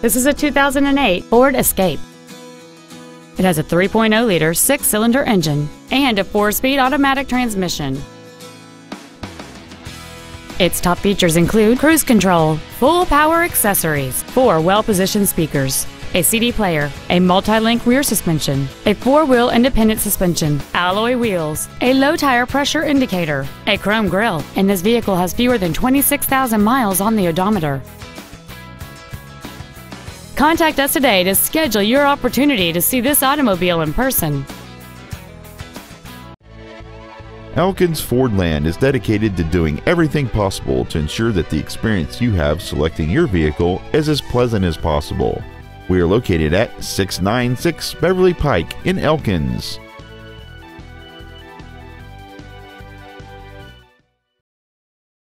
This is a 2008 Ford Escape. It has a 3.0-liter six-cylinder engine and a four-speed automatic transmission. Its top features include cruise control, full power accessories, four well-positioned speakers, a CD player, a multi-link rear suspension, a four-wheel independent suspension, alloy wheels, a low tire pressure indicator, a chrome grille, and this vehicle has fewer than 26,000 miles on the odometer. Contact us today to schedule your opportunity to see this automobile in person. Elkins Ford Land is dedicated to doing everything possible to ensure that the experience you have selecting your vehicle is as pleasant as possible. We are located at 696 Beverly Pike in Elkins.